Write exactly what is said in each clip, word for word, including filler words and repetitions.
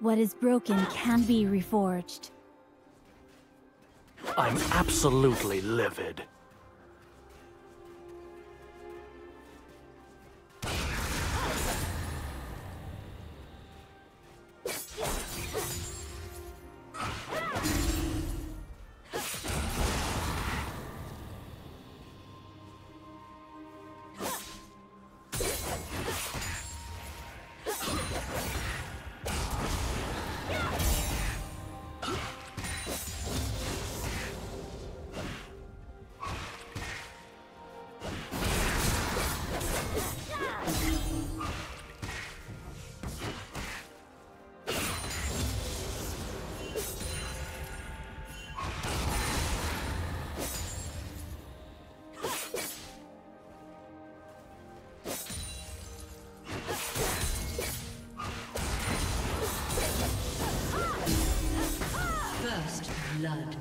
What is broken can be reforged. I'm absolutely livid. Blood.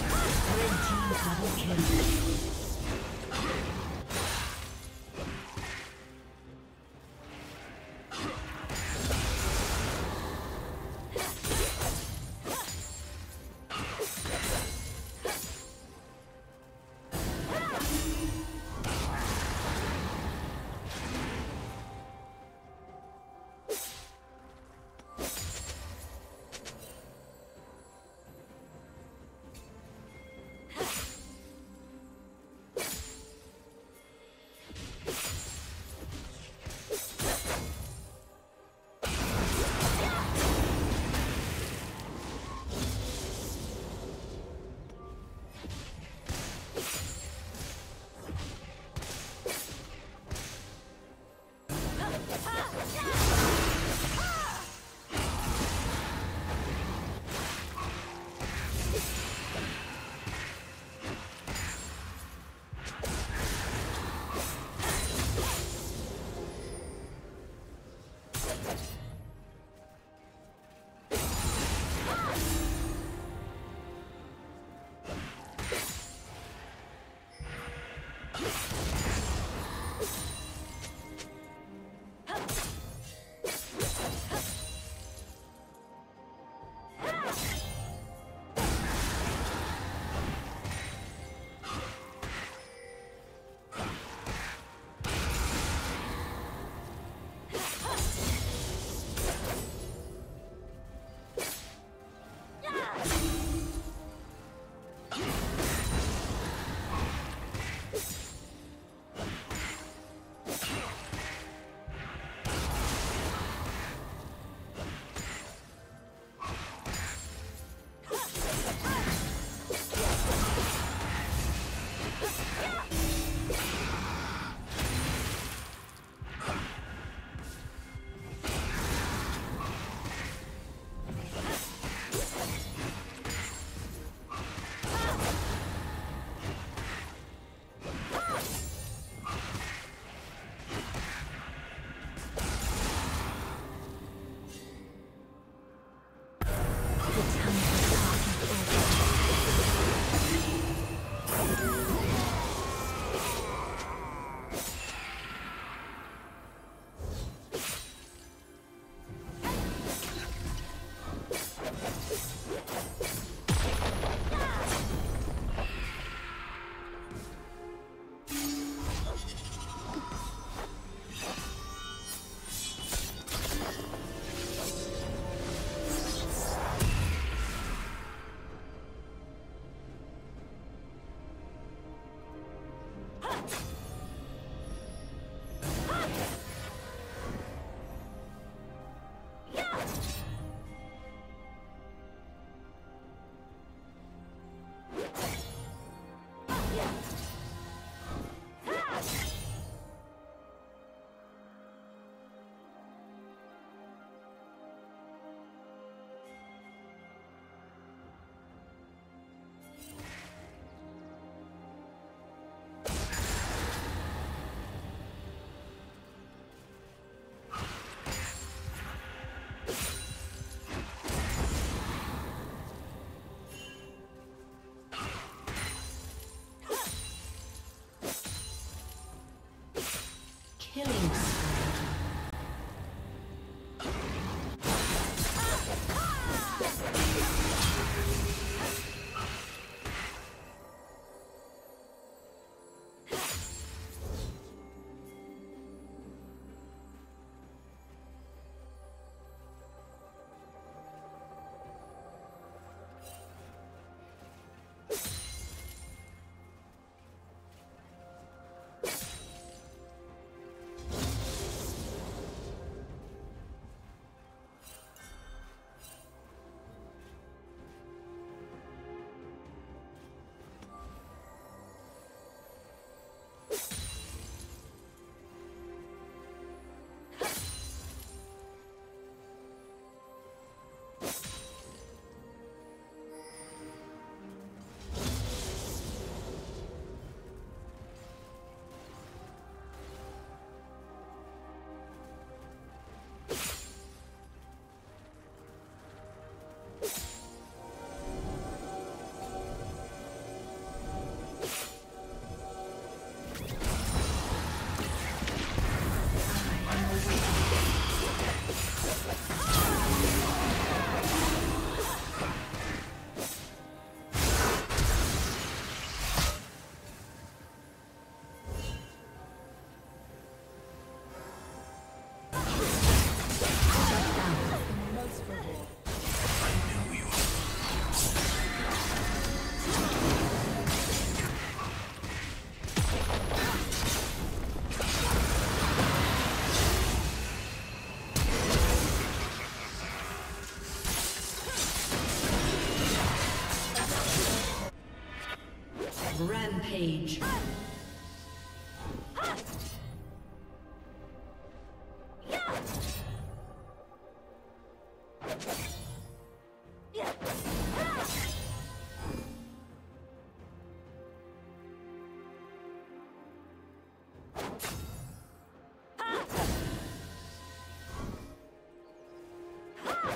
Red team double kill. Killing Rampage.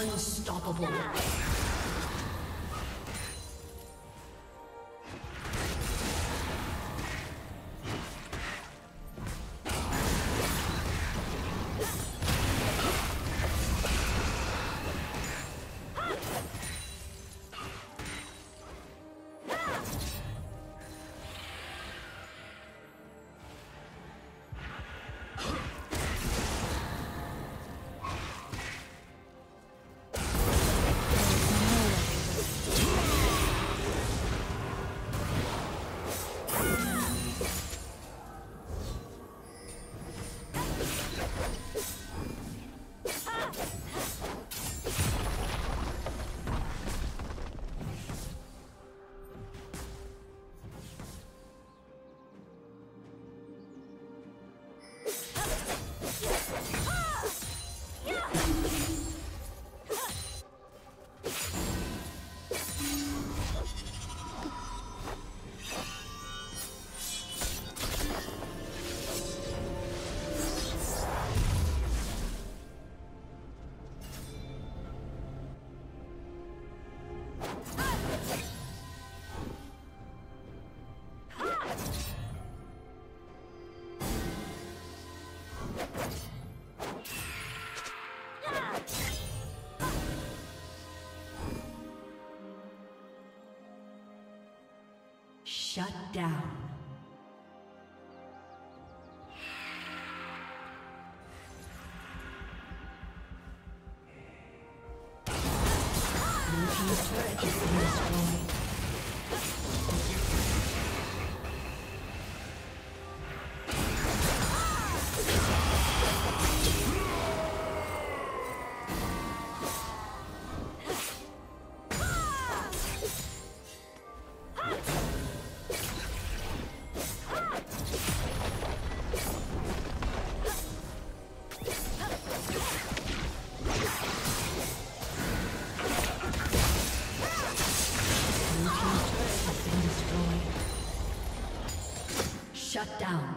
Unstoppable. Shut down. Blue team's turret has been destroyed. down.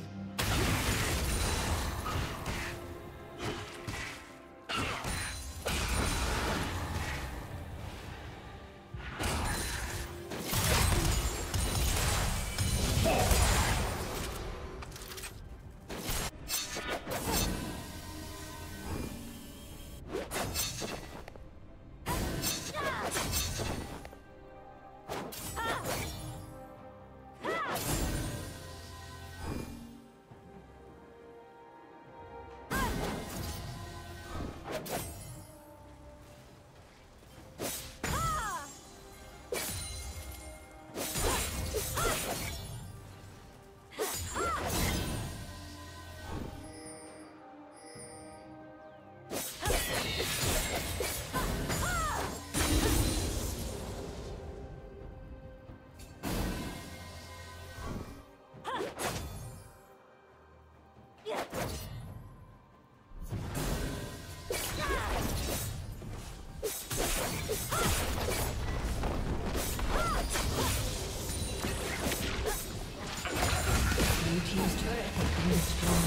been destroyed.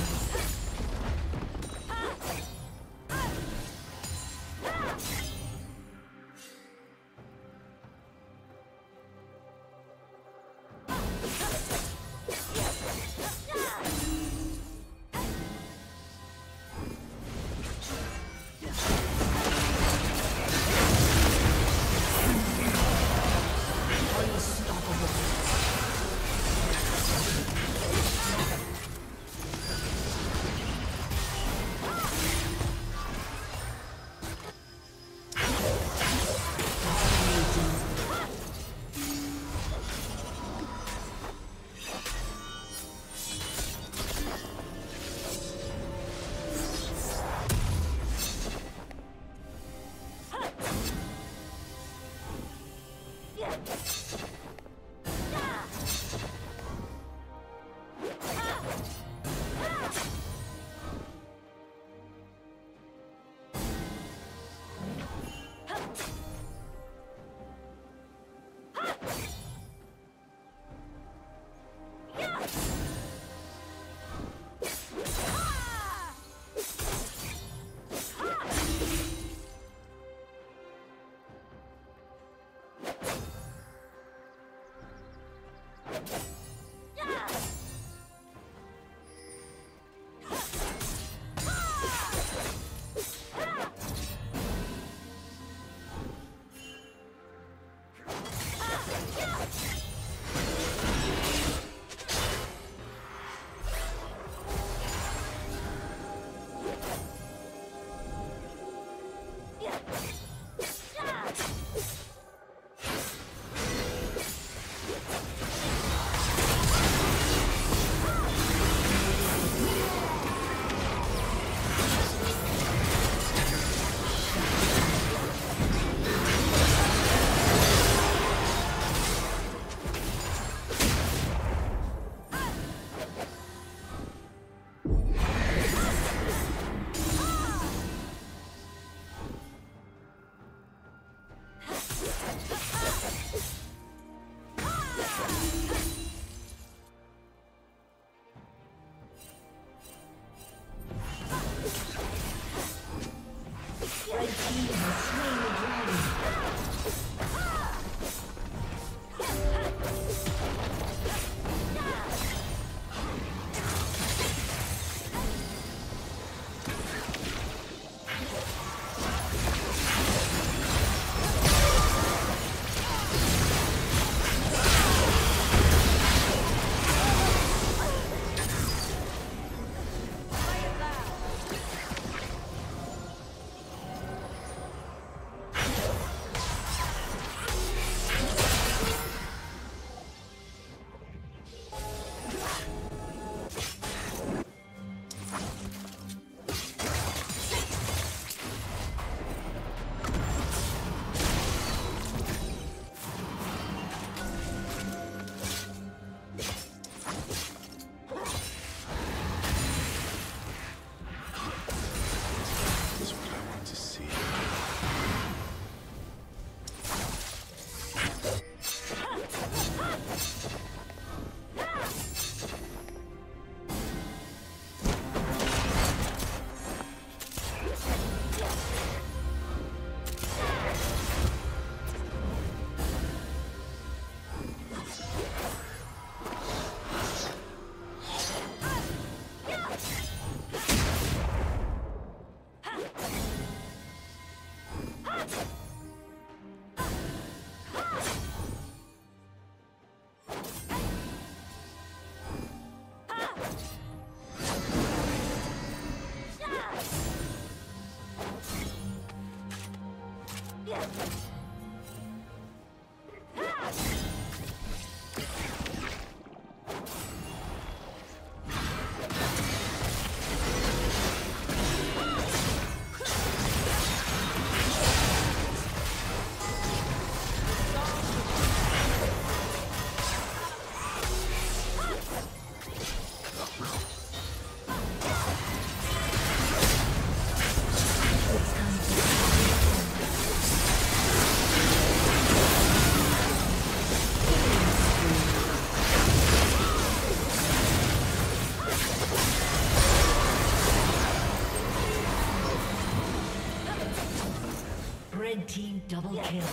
Red team double kill.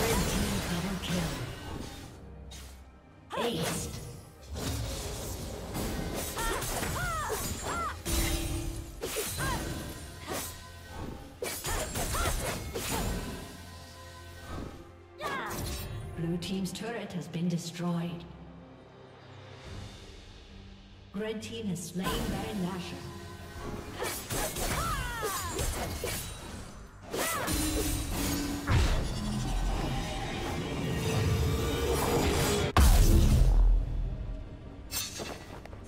Red team double kill. Aced. Blue team's turret has been destroyed. Red team has slain Baron Nashor.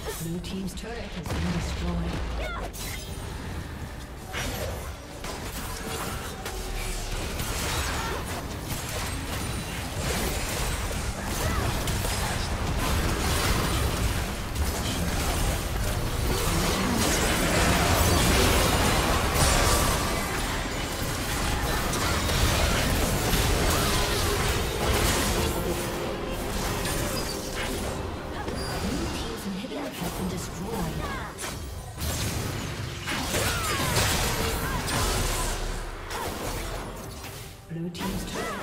Blue team's turret has been destroyed. Blue team's turret